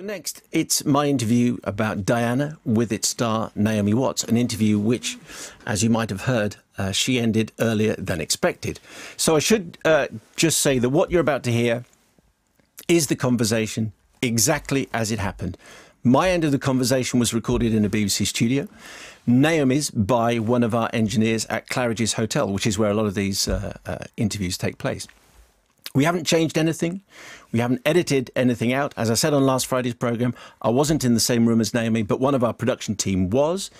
Next, it's my interview about Diana with its star Naomi Watts, an interview which, as you might have heard, she ended earlier than expected. So I should just say that what you're about to hear is the conversation exactly as it happened. My end of the conversation was recorded in a BBC studio. Naomi's by one of our engineers at Claridge's Hotel, which is where a lot of these interviews take place. We haven't changed anything. We haven't edited anything out. As I said on last Friday's programme, I wasn't in the same room as Naomi, but one of our production team was,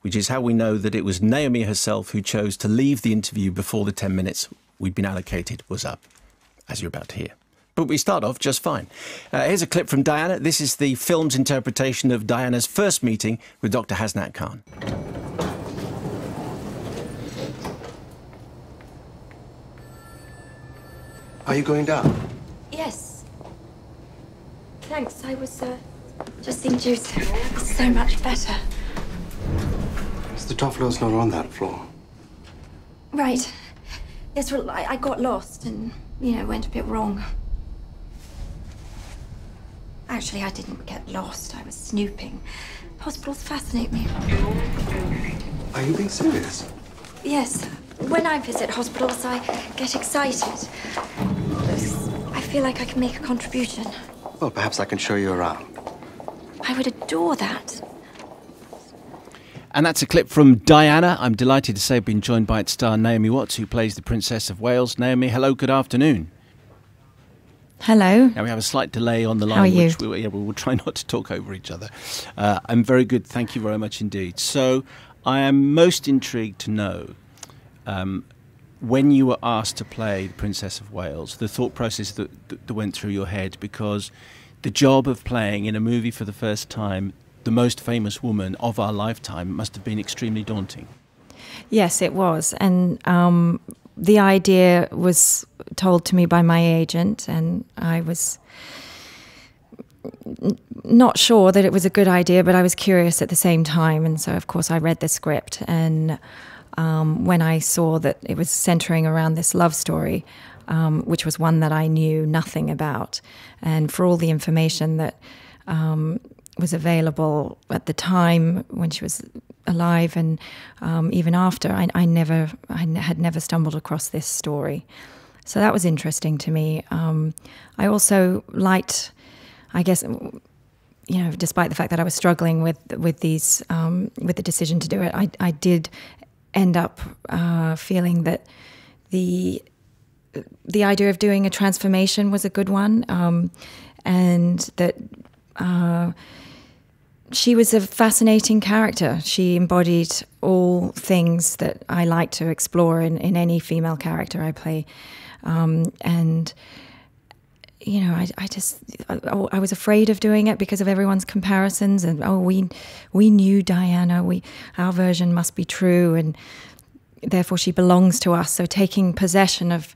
which is how we know that it was Naomi herself who chose to leave the interview before the 10 minutes we'd been allocated was up, as you're about to hear. But we start off just fine. Here's a clip from Diana. This is the film's interpretation of Diana's first meeting with Dr. Hasnat Khan. Are you going down? Yes. Thanks, I was just seeing Joseph. It's so much better. Mr. Toffler's not on that floor. Right. Yes, well, I got lost and, you know, went a bit wrong. Actually, I didn't get lost. I was snooping. Hospitals fascinate me. Are you being serious? Yes. When I visit hospitals, I get excited. I feel like I can make a contribution. Well, perhaps I can show you around. I would adore that. And that's a clip from Diana. I'm delighted to say I've been joined by its star Naomi Watts, who plays the Princess of Wales. Naomi, hello, good afternoon. Hello. Now, we have a slight delay on the line. How are you? Which we will try not to talk over each other. I'm very good, thank you very much indeed. So, I am most intrigued to know, when you were asked to play the Princess of Wales, the thought process that went through your head, because the job of playing in a movie for the first time the most famous woman of our lifetime must have been extremely daunting. Yes, it was. And the idea was told to me by my agent, and I was not sure that it was a good idea, but I was curious at the same time. And so, of course, I read the script, and when I saw that it was centering around this love story, which was one that I knew nothing about, and for all the information that was available at the time when she was alive, and even after, I had never stumbled across this story. So that was interesting to me. I also liked, I guess, you know, despite the fact that I was struggling with the decision to do it, I did end up feeling that the idea of doing a transformation was a good one, and that she was a fascinating character. She embodied all things that I like to explore in any female character I play, and you know, I was afraid of doing it because of everyone's comparisons, and oh, we knew Diana, our version must be true, and therefore she belongs to us. So taking possession of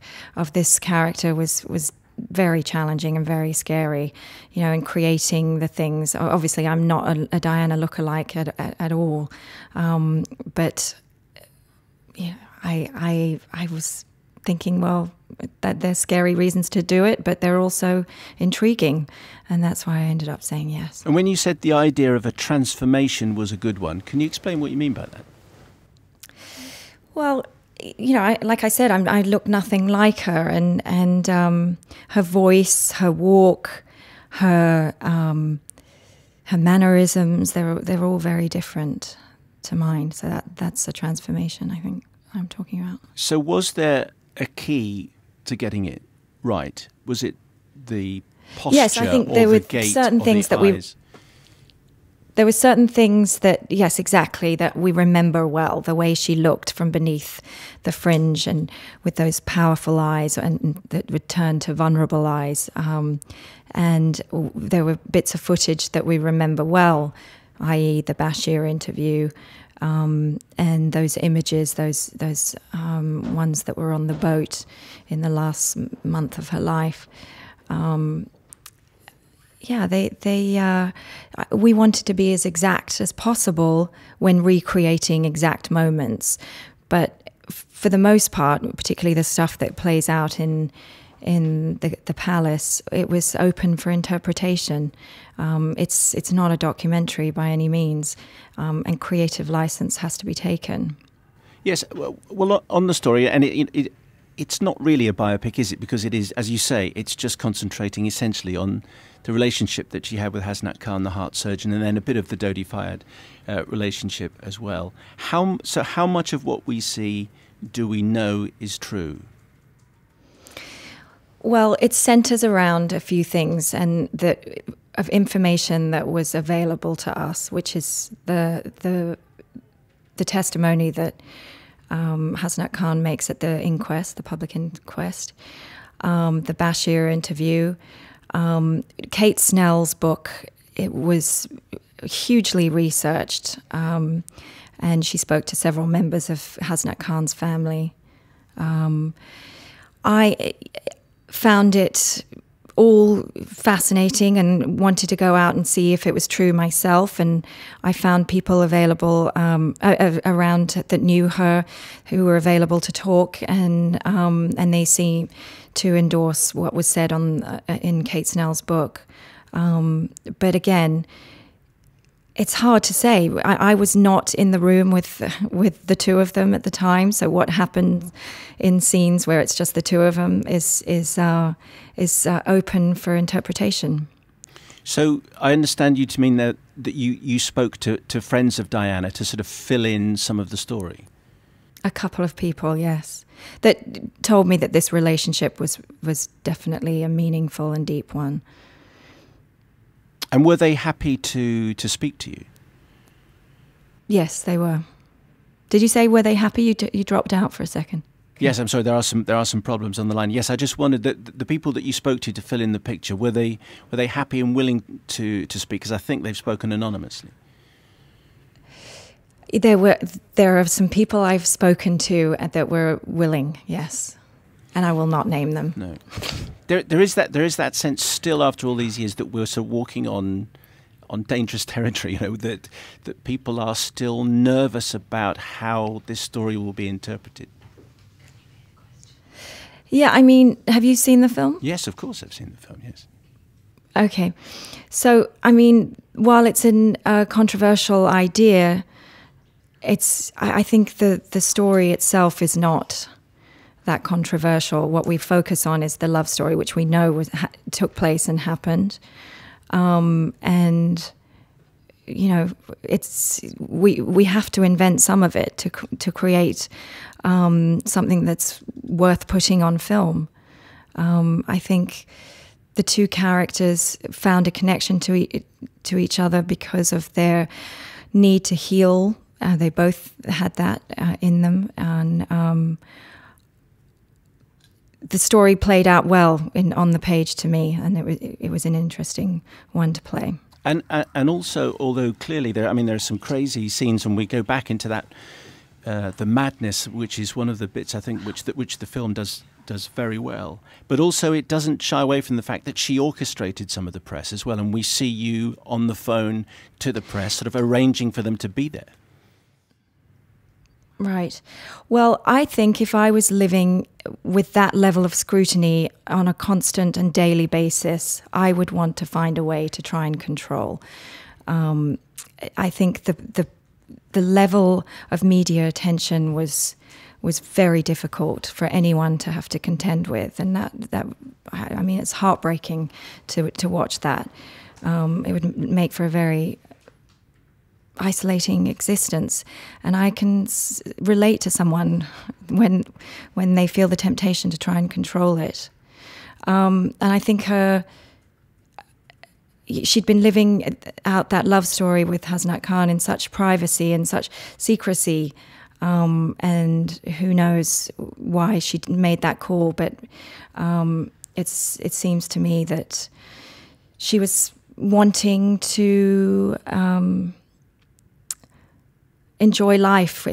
this character was very challenging and very scary, you know, and creating the things. Obviously, I'm not a Diana lookalike at all, but yeah, you know, I was thinking, well, that there's scary reasons to do it, but they're also intriguing, and that's why I ended up saying yes. And when you said the idea of a transformation was a good one, can you explain what you mean by that? Well, you know, like I said, I look nothing like her, and her voice, her walk, her mannerisms, they're all very different to mine. So that's a transformation, I think, I'm talking about. So was there a key to getting it right? Was it the posture? Yes, I think there were certain things that there were certain things that, yes, exactly, that we remember well. The way she looked from beneath the fringe, and with those powerful eyes, and that would turn to vulnerable eyes. And there were bits of footage that we remember well, i.e. the Bashir interview, and those images, those ones that were on the boat in the last month of her life. Yeah, we wanted to be as exact as possible when recreating exact moments, but for the most part, particularly the stuff that plays out in in the palace. It was open for interpretation. It's not a documentary by any means, and creative license has to be taken. Yes, well, on the story, and it's not really a biopic, is it? Because it is, as you say, it's just concentrating essentially on the relationship that she had with Hasnat Khan, the heart surgeon, and then a bit of the Dodi-Fayed relationship as well. So how much of what we see do we know is true? Well, it centres around a few things and of information that was available to us, which is the testimony that Hasnat Khan makes at the inquest, the public inquest, the Bashir interview, Kate Snell's book. It was hugely researched, and she spoke to several members of Hasnat Khan's family. I found it all fascinating and wanted to go out and see if it was true myself, and I found people available around that knew her, who were available to talk, and they seemed to endorse what was said in Kate Snell's book. But again, it's hard to say. I was not in the room with the two of them at the time, so what happened in scenes where it's just the two of them is open for interpretation. So I understand you to mean that you spoke to friends of Diana to sort of fill in some of the story. A couple of people, yes, that told me that this relationship was definitely a meaningful and deep one. And were they happy to speak to you? Yes, they were. Did you say were they happy? You dropped out for a second. Yes, I'm sorry. There are some problems on the line. Yes, I just wondered that the people that you spoke to fill in the picture, were they happy and willing to speak? Because I think they've spoken anonymously. There are some people I've spoken to that were willing. Yes. And I will not name them. No, there is that sense still, after all these years, that we're sort of walking on dangerous territory. You know, that people are still nervous about how this story will be interpreted. Yeah, I mean, have you seen the film? Yes, of course, I've seen the film. Yes. Okay, so I mean, while it's a controversial idea, I think the story itself is not that controversial. What we focus on is the love story, which we know took place and happened, and you know, we have to invent some of it to create something that's worth putting on film. I think the two characters found a connection to each other because of their need to heal. They both had that in them, and the story played out well on the page to me, and it was an interesting one to play. And also, although clearly there are some crazy scenes, and we go back into that the madness, which is one of the bits I think which the film does very well. But also, it doesn't shy away from the fact that she orchestrated some of the press as well, and we see you on the phone to the press, sort of arranging for them to be there. Right. Well, I think if I was living with that level of scrutiny on a constant and daily basis, I would want to find a way to try and control. I think the level of media attention was very difficult for anyone to have to contend with, and that I mean, it's heartbreaking to watch that. It would make for a very isolating existence, and I can relate to someone when they feel the temptation to try and control it. And I think she'd been living out that love story with Hasnat Khan in such privacy and such secrecy, and who knows why she made that call. But it seems to me that she was wanting to enjoy life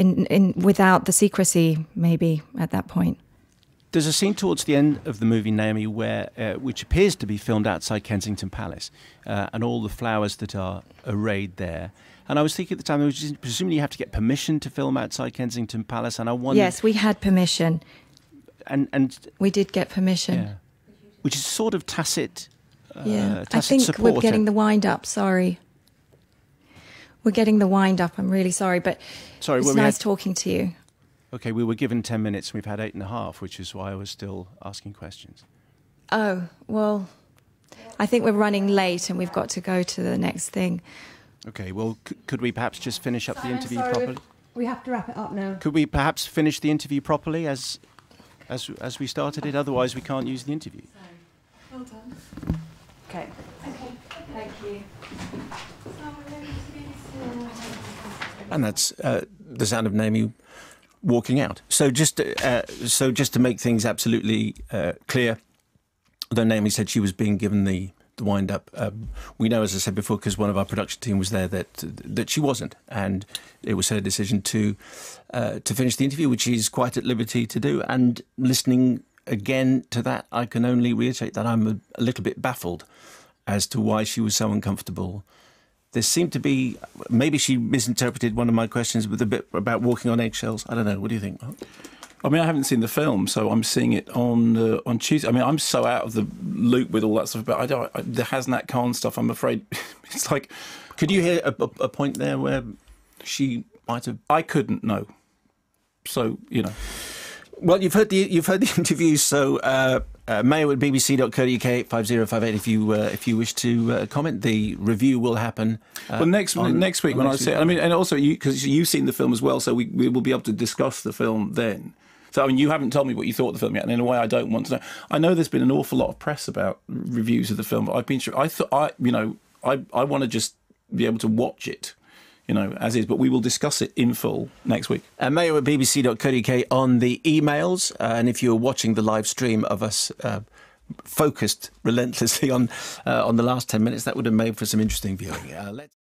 without the secrecy, maybe, at that point. There's a scene towards the end of the movie, Naomi, which appears to be filmed outside Kensington Palace, and all the flowers that are arrayed there. And I was thinking at the time, presumably you have to get permission to film outside Kensington Palace, and I wondered... Yes, we had permission. And we did get permission. Yeah. which is sort of tacit support. Yeah, I think we're getting the wind up, sorry. We're getting the wind up, I'm really sorry, but sorry, it's nice talking to you. Okay, we were given 10 minutes and we've had 8.5, which is why I was still asking questions. Oh, well, I think we're running late and we've got to go to the next thing. Okay, well, could we perhaps just finish up the interview properly? We have to wrap it up now. Could we perhaps finish the interview properly as we started it? Otherwise, we can't use the interview. So, well done. Okay. Okay, thank you. And that's the sound of Naomi walking out. So just to make things absolutely clear, although Naomi said she was being given the wind up, we know, as I said before, because one of our production team was there, that she wasn't, and it was her decision to finish the interview, which she's quite at liberty to do. And listening again to that, I can only reiterate that I'm a little bit baffled as to why she was so uncomfortable. There seemed to be, maybe she misinterpreted one of my questions with a bit about walking on eggshells. I don't know. What do you think, Mark? I mean, I haven't seen the film, so I'm seeing it on Tuesday. I mean, I'm so out of the loop with all that stuff, but the Hasnat Khan stuff, I'm afraid, it's like... Could you hear a point there where she might have... I couldn't know. So, you know. Well, you've heard the interview, so... Mayo at bbc.co.uk 5058 if you wish to comment. The review will happen well next week when I say. I mean, and also because you've seen the film as well, so we will be able to discuss the film then. So I mean, you haven't told me what you thought of the film yet, and in a way, I don't want to know. I know there's been an awful lot of press about reviews of the film, but I've been sure. I want to just be able to watch it, you know, as is, but we will discuss it in full next week. Mayo at bbc.co.uk on the emails, and if you're watching the live stream of us focused relentlessly on the last 10 minutes, that would have made for some interesting viewing. Let's